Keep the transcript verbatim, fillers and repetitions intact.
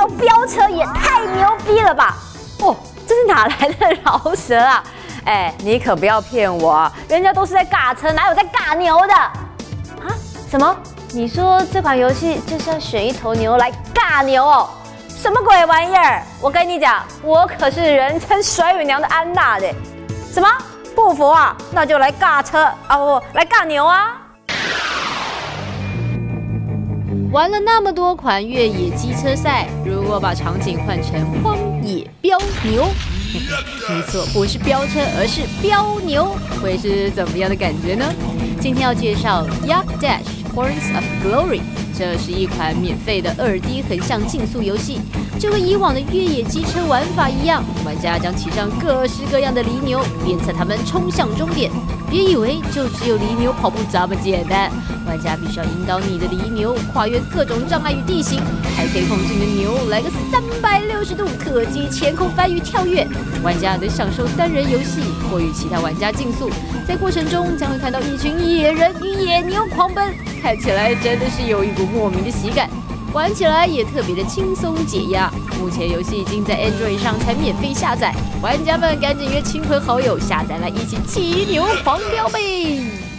叫飙车也太牛逼了吧！哦，这是哪来的饶舌啊？哎，你可不要骗我啊，人家都是在尬车，哪有在尬牛的？啊？什么？你说这款游戏就是要选一头牛来尬牛哦？什么鬼玩意儿？我跟你讲，我可是人称甩尾娘的安娜的。什么？不服啊？那就来尬车啊！不不，来尬牛啊！ 玩了那么多款越野机车赛，如果把场景换成荒野飙牛，没错，不是飙车，而是飙牛，会是怎么样的感觉呢？今天要介绍《Yak Dash: Horns of Glory》，这是一款免费的 二 D 横向竞速游戏，就跟以往的越野机车玩法一样，玩家将骑上各式各样的犁牛，鞭策他们冲向终点。 别以为就只有犁牛跑步这么简单，玩家必须要引导你的犁牛跨越各种障碍与地形，还可以控制你的牛来个三百六十度可及前空翻与跳跃。玩家能享受单人游戏或与其他玩家竞速，在过程中将会看到一群野人与野牛狂奔，看起来真的是有一股莫名的喜感，玩起来也特别的轻松解压。目前游戏已经在 Android 上才免费下载。 玩家们赶紧约亲朋好友下载来一起骑牛狂飙呗！